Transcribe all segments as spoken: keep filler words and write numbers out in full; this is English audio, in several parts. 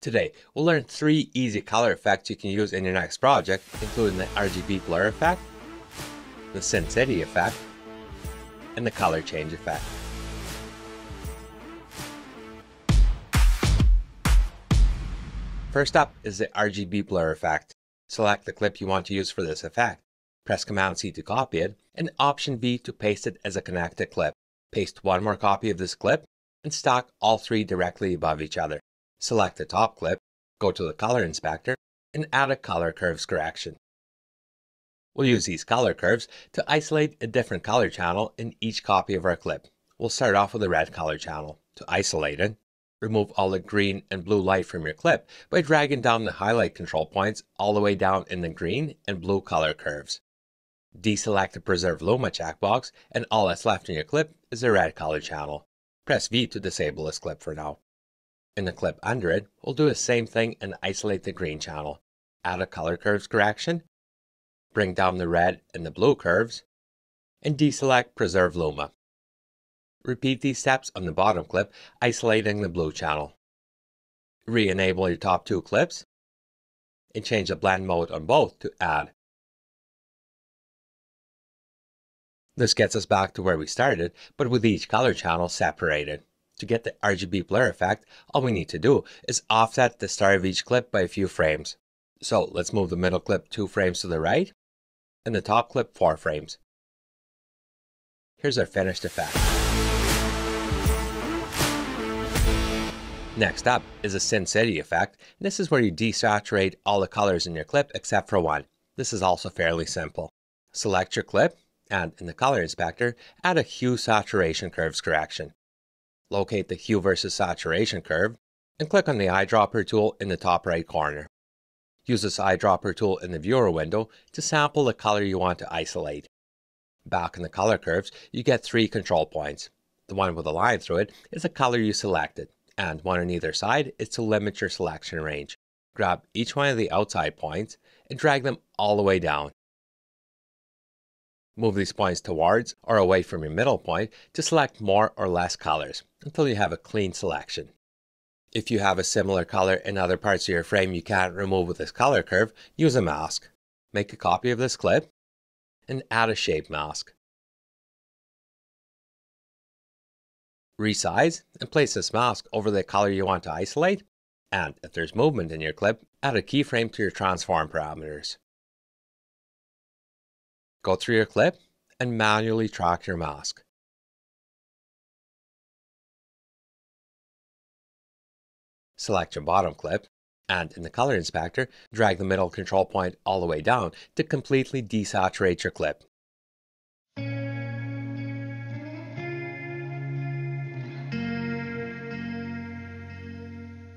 Today, we'll learn three easy color effects you can use in your next project, including the R G B Blur effect, the Sin City effect, and the Color Change effect. First up is the R G B Blur effect. Select the clip you want to use for this effect. Press Command C to copy it, and Option B to paste it as a connected clip. Paste one more copy of this clip, and stack all three directly above each other. Select the top clip, go to the Color Inspector, and add a Color Curves correction. We'll use these color curves to isolate a different color channel in each copy of our clip. We'll start off with the red color channel. To isolate it, remove all the green and blue light from your clip by dragging down the highlight control points all the way down in the green and blue color curves. Deselect the Preserve Luma checkbox, and all that's left in your clip is the red color channel. Press V to disable this clip for now. In the clip under it, we'll do the same thing and isolate the green channel. Add a color curves correction, bring down the red and the blue curves, and deselect Preserve Luma. Repeat these steps on the bottom clip, isolating the blue channel. Re-enable your top two clips, and change the blend mode on both to add. This gets us back to where we started, but with each color channel separated. To get the R G B blur effect, all we need to do is offset the start of each clip by a few frames. So let's move the middle clip two frames to the right, and the top clip four frames. Here's our finished effect. Next up is a Sin City effect. This is where you desaturate all the colors in your clip except for one. This is also fairly simple. Select your clip, and in the Color Inspector, add a Hue Saturation Curves correction. Locate the Hue versus Saturation curve, and click on the eyedropper tool in the top right corner. Use this eyedropper tool in the viewer window to sample the color you want to isolate. Back in the color curves, you get three control points. The one with a line through it is the color you selected, and one on either side is to limit your selection range. Grab each one of the outside points and drag them all the way down. Move these points towards or away from your middle point to select more or less colors until you have a clean selection. If you have a similar color in other parts of your frame you can't remove with this color curve, use a mask. Make a copy of this clip and add a shape mask. Resize and place this mask over the color you want to isolate, and if there's movement in your clip, add a keyframe to your transform parameters. Go through your clip and manually track your mask. Select your bottom clip, and in the Color Inspector, drag the middle control point all the way down to completely desaturate your clip.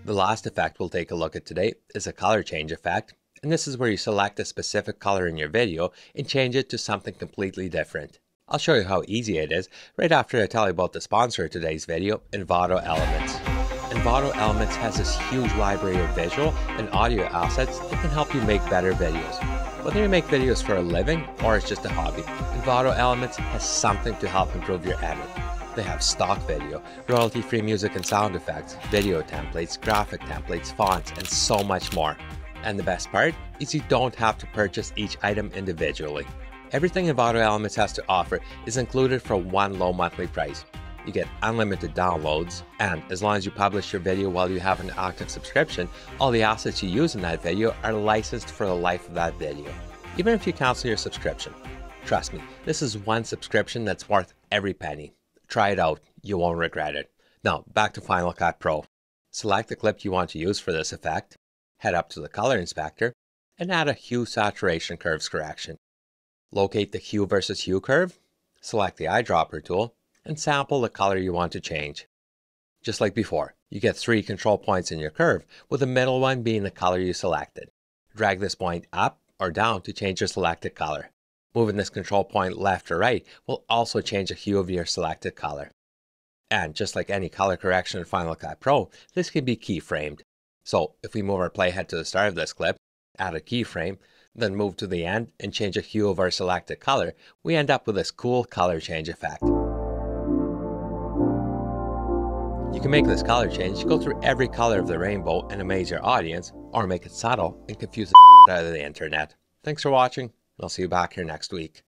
The last effect we'll take a look at today is a Color Change effect. And this is where you select a specific color in your video and change it to something completely different. I'll show you how easy it is right after I tell you about the sponsor of today's video, Envato Elements. Envato Elements has this huge library of visual and audio assets that can help you make better videos. Whether you make videos for a living or it's just a hobby, Envato Elements has something to help improve your edit. They have stock video, royalty-free music and sound effects, video templates, graphic templates, fonts, and so much more. And the best part is you don't have to purchase each item individually. Everything Envato Elements has to offer is included for one low monthly price. You get unlimited downloads, and as long as you publish your video while you have an active subscription, all the assets you use in that video are licensed for the life of that video, even if you cancel your subscription. Trust me, this is one subscription that's worth every penny. Try it out, you won't regret it. Now, back to Final Cut Pro. Select the clip you want to use for this effect. Head up to the Color Inspector and add a Hue Saturation Curves correction. Locate the Hue versus Hue curve, select the eyedropper tool, and sample the color you want to change. Just like before, you get three control points in your curve, with the middle one being the color you selected. Drag this point up or down to change your selected color. Moving this control point left or right will also change the hue of your selected color. And just like any color correction in Final Cut Pro, this can be keyframed. So if we move our playhead to the start of this clip, add a keyframe, then move to the end and change the hue of our selected color, we end up with this cool color change effect. You You can make this color change, go through every color of the rainbow and amaze your audience, or make it subtle and confuse the out of the internet. Thanks for watching, and I'll see you back here next week.